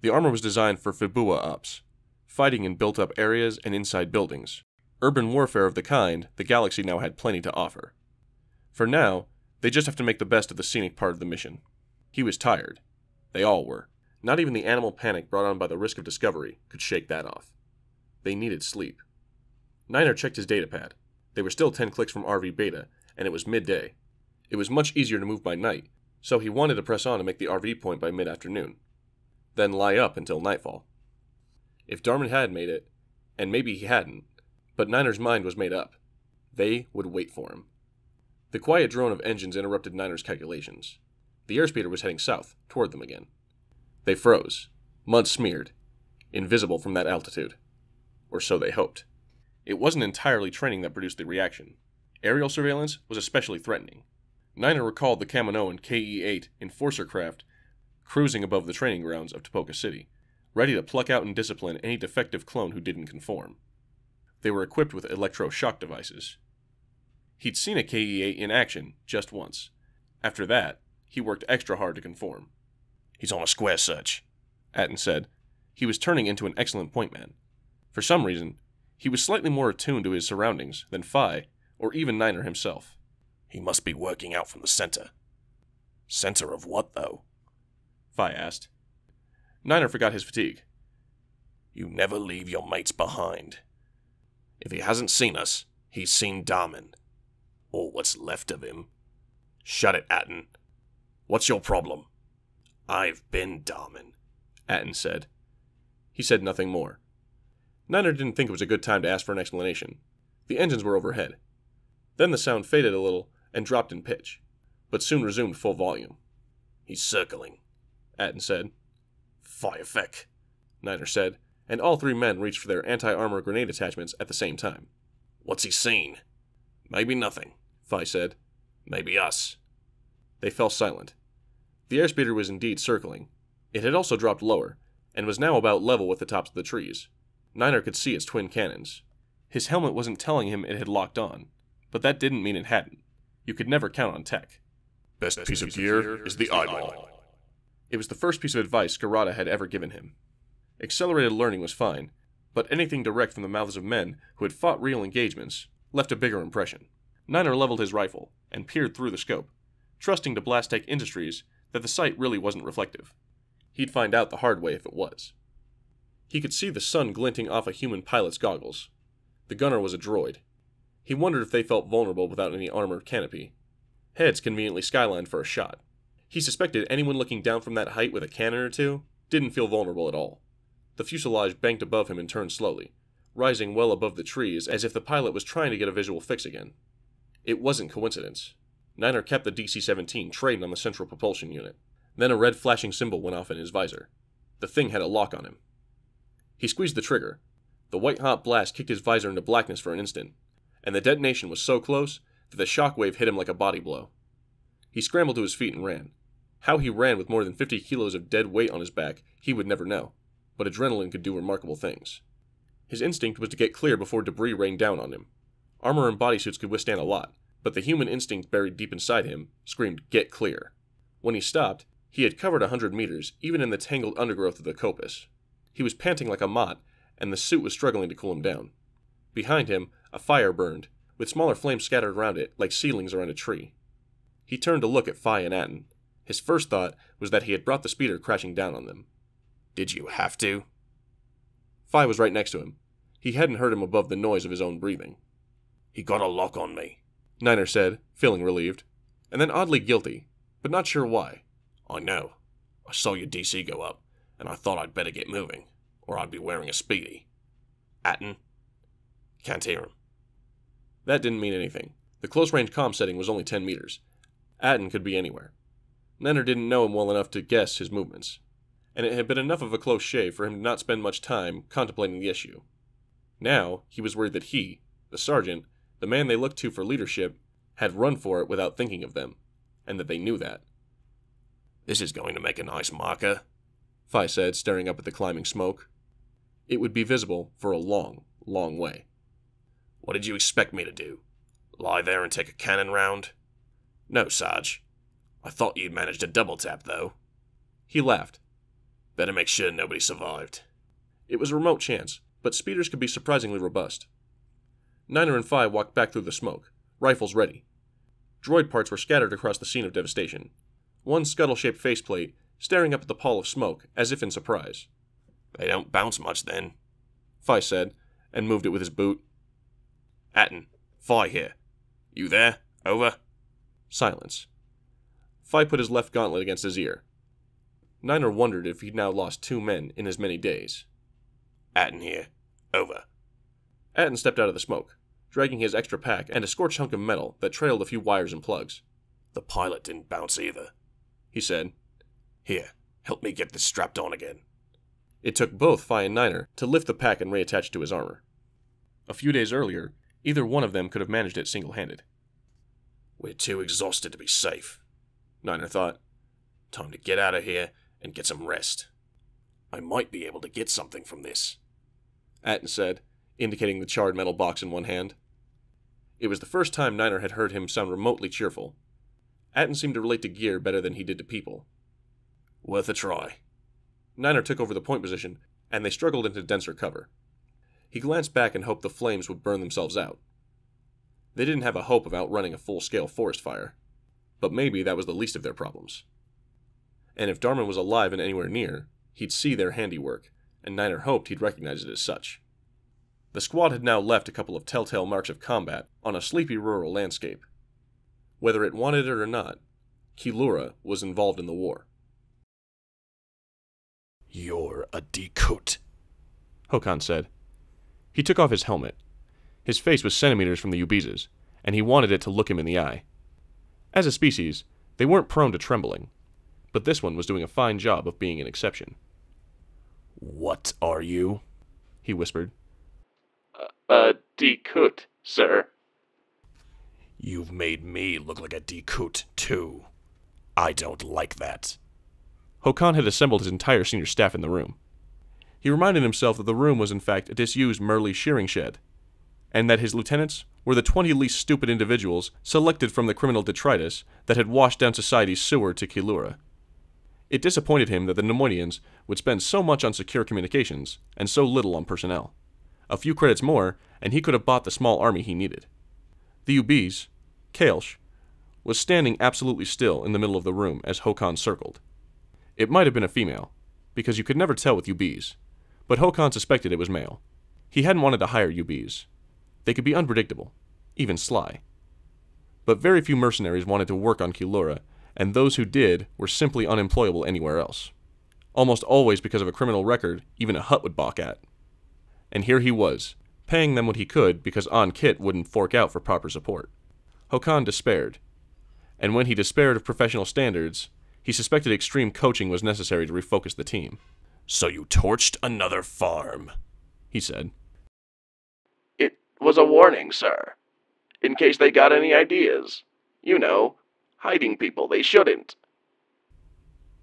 The armor was designed for FIBUA ops, fighting in built-up areas and inside buildings. Urban warfare of the kind the galaxy now had plenty to offer. For now, they just have to make the best of the scenic part of the mission. He was tired. They all were. Not even the animal panic brought on by the risk of discovery could shake that off. They needed sleep. Niner checked his datapad. They were still 10 clicks from RV Beta, and it was midday. It was much easier to move by night, so he wanted to press on and make the RV point by mid-afternoon. Then lie up until nightfall. If Darman had made it, and maybe he hadn't, but Niner's mind was made up. They would wait for him. The quiet drone of engines interrupted Niner's calculations. The airspeeder was heading south, toward them again. They froze, mud-smeared, invisible from that altitude. Or so they hoped. It wasn't entirely training that produced the reaction. Aerial surveillance was especially threatening. Niner recalled the Kamino and KE-8 Enforcer craft cruising above the training grounds of Tipoca City, ready to pluck out and discipline any defective clone who didn't conform. They were equipped with electro-shock devices. He'd seen a KE-8 in action just once. After that, he worked extra hard to conform. "He's on a square search," Atten said. He was turning into an excellent point man. For some reason, he was slightly more attuned to his surroundings than Fi or even Niner himself. "He must be working out from the center." "Center of what, though?" Fi asked. Niner forgot his fatigue. "You never leave your mates behind. If he hasn't seen us, he's seen Darman. Or what's left of him." "Shut it, Atten. What's your problem?" "I've been Darman," Atten said. He said nothing more. Niner didn't think it was a good time to ask for an explanation. The engines were overhead. Then the sound faded a little and dropped in pitch, but soon resumed full volume. "He's circling," Atten said. "Fire feck," Niner said, and all three men reached for their anti-armor grenade attachments at the same time. "What's he seen?" "Maybe nothing," Fi said. "Maybe us." They fell silent. The airspeeder was indeed circling. It had also dropped lower, and was now about level with the tops of the trees. Niner could see its twin cannons. His helmet wasn't telling him it had locked on, but that didn't mean it hadn't. You could never count on tech. "Best piece of gear is the eyeball." It was the first piece of advice Kurata had ever given him. Accelerated learning was fine, but anything direct from the mouths of men who had fought real engagements left a bigger impression. Niner leveled his rifle and peered through the scope, trusting to Blastech Industries that the sight really wasn't reflective. He'd find out the hard way if it was. He could see the sun glinting off a human pilot's goggles. The gunner was a droid. He wondered if they felt vulnerable without any armor canopy. Heads conveniently skylined for a shot. He suspected anyone looking down from that height with a cannon or two didn't feel vulnerable at all. The fuselage banked above him and turned slowly, rising well above the trees as if the pilot was trying to get a visual fix again. It wasn't coincidence. Niner kept the DC-17 trained on the central propulsion unit. Then a red flashing symbol went off in his visor. The thing had a lock on him. He squeezed the trigger. The white-hot blast kicked his visor into blackness for an instant, and the detonation was so close that the shockwave hit him like a body blow. He scrambled to his feet and ran. How he ran with more than 50 kilos of dead weight on his back, he would never know, but adrenaline could do remarkable things. His instinct was to get clear before debris rained down on him. Armor and bodysuits could withstand a lot, but the human instinct buried deep inside him screamed, "Get clear!" When he stopped, he had covered 100 meters, even in the tangled undergrowth of the coppice. He was panting like a mott, and the suit was struggling to cool him down. Behind him, a fire burned, with smaller flames scattered around it like seedlings around a tree. He turned to look at Phi and Aten. His first thought was that he had brought the speeder crashing down on them. "Did you have to?" Phi was right next to him. He hadn't heard him above the noise of his own breathing. "He got a lock on me," Niner said, feeling relieved, and then oddly guilty, but not sure why. "I know. I saw your DC go up, and I thought I'd better get moving, or I'd be wearing a speedy." "Aten?" "Can't hear him." That didn't mean anything. The close-range comm setting was only 10 meters. Aten could be anywhere. Nenner didn't know him well enough to guess his movements, and it had been enough of a close shave for him to not spend much time contemplating the issue. Now, he was worried that he, the sergeant, the man they looked to for leadership, had run for it without thinking of them, and that they knew that. "This is going to make a nice marker," Phi said, staring up at the climbing smoke. It would be visible for a long, long way. "What did you expect me to do? Lie there and take a cannon round?" "No, Sarge. I thought you'd managed a double tap, though." He laughed. "Better make sure nobody survived." It was a remote chance, but speeders could be surprisingly robust. Niner and Phi walked back through the smoke, rifles ready. Droid parts were scattered across the scene of devastation. One scuttle-shaped faceplate, staring up at the pall of smoke, as if in surprise. "They don't bounce much, then," Phi said, and moved it with his boot. "Aten, Phi here. You there? Over?" Silence. Phi put his left gauntlet against his ear. Niner wondered if he'd now lost 2 men in as many days. "Aten here. Over." Aten stepped out of the smoke, dragging his extra pack and a scorched hunk of metal that trailed a few wires and plugs. "The pilot didn't bounce either," he said. "Here, help me get this strapped on again." It took both Phi and Niner to lift the pack and reattach it to his armor. A few days earlier, either one of them could have managed it single-handed. "We're too exhausted to be safe," Niner thought. "Time to get out of here and get some rest. I might be able to get something from this," Aten said, indicating the charred metal box in one hand. It was the first time Niner had heard him sound remotely cheerful. Aten seemed to relate to gear better than he did to people. "Worth a try." Niner took over the point position, and they struggled into denser cover. He glanced back and hoped the flames would burn themselves out. They didn't have a hope of outrunning a full-scale forest fire, but maybe that was the least of their problems. And if Darman was alive and anywhere near, he'd see their handiwork, and Niner hoped he'd recognize it as such. The squad had now left a couple of telltale marks of combat on a sleepy rural landscape. Whether it wanted it or not, Qiiluran was involved in the war. "You're a decoot," Hokan said. He took off his helmet. His face was centimeters from the Ubese's, and he wanted it to look him in the eye. As a species, they weren't prone to trembling, but this one was doing a fine job of being an exception. "What are you?" he whispered. "A decoot, sir." "You've made me look like a decoot, too. I don't like that." Hokan had assembled his entire senior staff in the room. He reminded himself that the room was in fact a disused Merle shearing shed, and that his lieutenants were the 20 least stupid individuals selected from the criminal detritus that had washed down society's sewer to Qiiluran. It disappointed him that the Nemoidians would spend so much on secure communications and so little on personnel. A few credits more, and he could have bought the small army he needed. The Ubese, Kael'sh, was standing absolutely still in the middle of the room as Hokan circled. It might have been a female, because you could never tell with Ubese, but Hokan suspected it was male. He hadn't wanted to hire UBs. They could be unpredictable, even sly. But very few mercenaries wanted to work on Qiiluran, and those who did were simply unemployable anywhere else. Almost always because of a criminal record even a hut would balk at. And here he was, paying them what he could because Ankkit wouldn't fork out for proper support. Hokan despaired. And when he despaired of professional standards, he suspected extreme coaching was necessary to refocus the team. "So you torched another farm," he said. "It was a warning, sir. In case they got any ideas. You know, hiding people they shouldn't."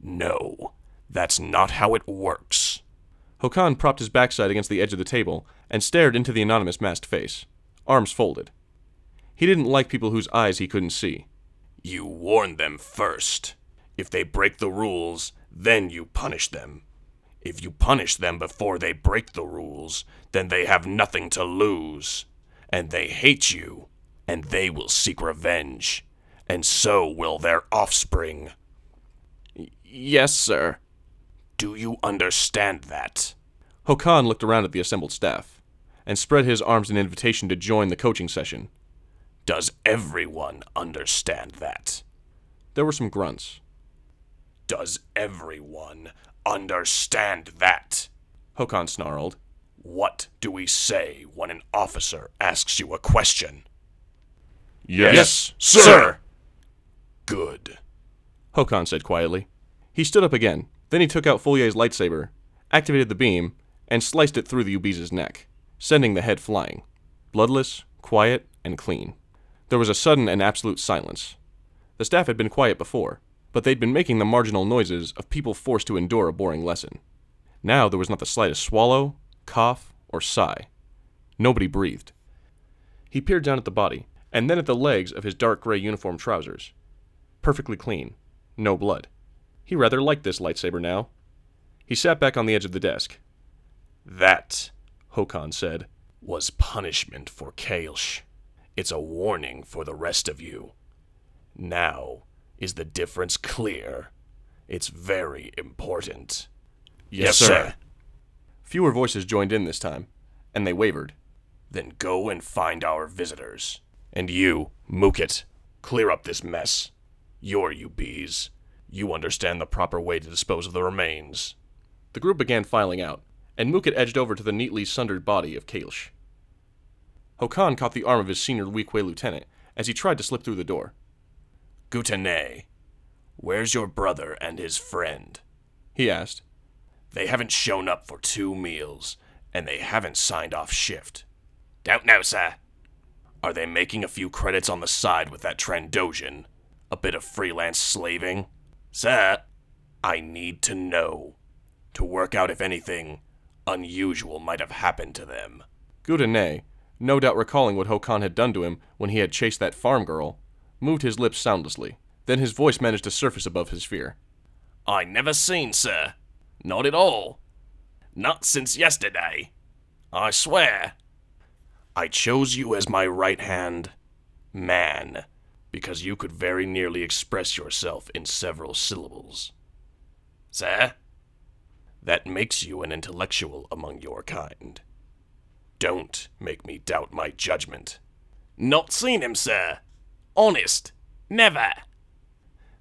No, that's not how it works. Hokan propped his backside against the edge of the table and stared into the anonymous masked face, arms folded. He didn't like people whose eyes he couldn't see. You warn them first. If they break the rules, then you punish them. If you punish them before they break the rules, then they have nothing to lose. And they hate you, and they will seek revenge. And so will their offspring. Yes, sir. Do you understand that? Hokan looked around at the assembled staff, and spread his arms in invitation to join the coaching session. Does everyone understand that? There were some grunts. Does everyone understand that? Hokan snarled. What do we say when an officer asks you a question? Yes, sir! Good. Hokan said quietly. He stood up again. Then he took out Follier's lightsaber, activated the beam, and sliced it through the Ubese's neck, sending the head flying. Bloodless, quiet, and clean. There was a sudden and absolute silence. The staff had been quiet before, but they'd been making the marginal noises of people forced to endure a boring lesson. Now there was not the slightest swallow, cough, or sigh. Nobody breathed. He peered down at the body, and then at the legs of his dark gray uniform trousers. Perfectly clean. No blood. He rather liked this lightsaber now. He sat back on the edge of the desk. That, Hokan said, was punishment for Kael'sh. It's a warning for the rest of you. Now, is the difference clear? It's very important. Yes, sir. Fewer voices joined in this time, and they wavered. Then go and find our visitors. And you, Mookit, clear up this mess. You're Ubese. You understand the proper way to dispose of the remains. The group began filing out, and Mookit edged over to the neatly sundered body of Kael'sh. Hokan caught the arm of his senior Weequay lieutenant as he tried to slip through the door. Gutane, where's your brother and his friend? He asked. They haven't shown up for 2 meals, and they haven't signed off shift. Don't know, sir. Are they making a few credits on the side with that Trandoshan? A bit of freelance slaving? Sir, I need to know, to work out if anything unusual might have happened to them. Gutane, no doubt recalling what Hokan had done to him when he had chased that farm girl, moved his lips soundlessly. Then his voice managed to surface above his fear. I never seen, sir. Not at all. Not since yesterday. I swear. I chose you as my right-hand man, because you could very nearly express yourself in several syllables. Sir? That makes you an intellectual among your kind. Don't make me doubt my judgment. Not seen him, sir. Honest. Never.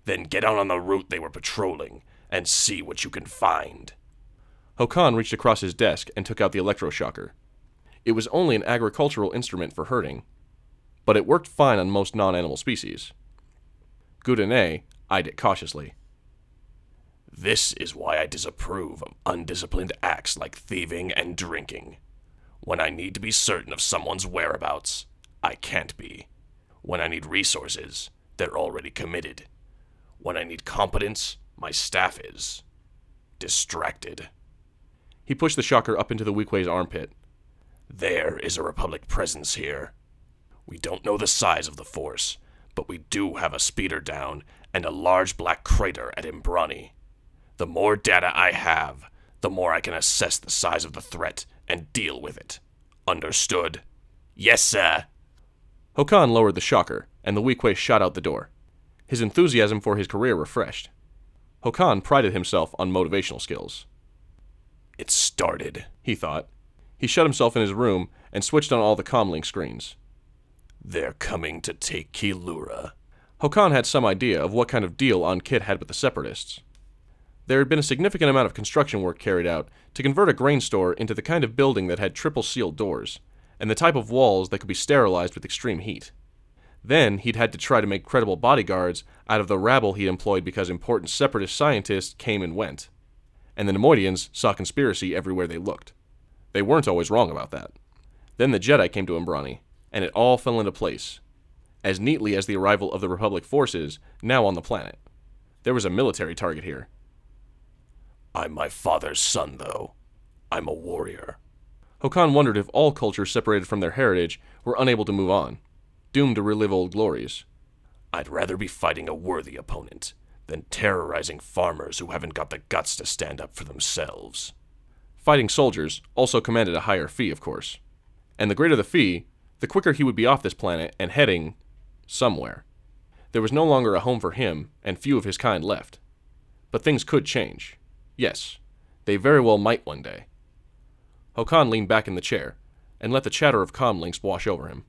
Then get out on the route they were patrolling and see what you can find. Hokan reached across his desk and took out the electroshocker. It was only an agricultural instrument for herding, but it worked fine on most non-animal species. Gutane eyed it cautiously. This is why I disapprove of undisciplined acts like thieving and drinking. When I need to be certain of someone's whereabouts, I can't be. When I need resources, they're already committed. When I need competence, my staff is distracted. He pushed the shocker up into the Weequay's armpit. There is a Republic presence here. We don't know the size of the force, but we do have a speeder down and a large black crater at Imbrani. The more data I have, the more I can assess the size of the threat and deal with it. Understood? Yes, sir. Hokan lowered the shocker, and the Weequay shot out the door. His enthusiasm for his career refreshed. Hokan prided himself on motivational skills. It started, he thought. He shut himself in his room and switched on all the comlink screens. They're coming to take Qiilura. Hokan had some idea of what kind of deal Ankkit had with the Separatists. There had been a significant amount of construction work carried out to convert a grain store into the kind of building that had triple-sealed doors, and the type of walls that could be sterilized with extreme heat. Then he'd had to try to make credible bodyguards out of the rabble he employed because important Separatist scientists came and went. And the Nemoidians saw conspiracy everywhere they looked. They weren't always wrong about that. Then the Jedi came to Imbrani, and it all fell into place, as neatly as the arrival of the Republic forces, now on the planet. There was a military target here, I'm my father's son, though. I'm a warrior. Hokan wondered if all cultures separated from their heritage were unable to move on, doomed to relive old glories. I'd rather be fighting a worthy opponent than terrorizing farmers who haven't got the guts to stand up for themselves. Fighting soldiers also commanded a higher fee, of course. And the greater the fee, the quicker he would be off this planet and heading somewhere. There was no longer a home for him, and few of his kind left. But things could change. Yes, they very well might one day. Hokan leaned back in the chair, and let the chatter of comlinks wash over him.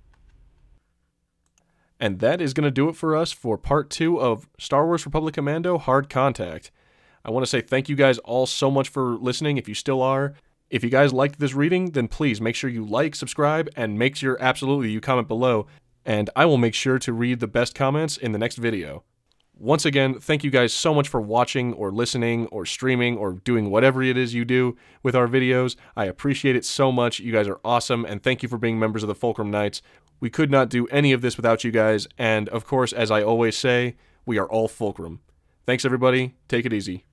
And that is going to do it for us for part 2 of Star Wars Republic Commando Hard Contact. I want to say thank you guys all so much for listening, if you still are. If you guys liked this reading, then please make sure you like, subscribe, and make sure absolutely you comment below, and I will make sure to read the best comments in the next video. Once again, thank you guys so much for watching or listening or streaming or doing whatever it is you do with our videos. I appreciate it so much. You guys are awesome, and thank you for being members of the Fulcrum Knights. We could not do any of this without you guys, and of course, as I always say, we are all Fulcrum. Thanks everybody, take it easy.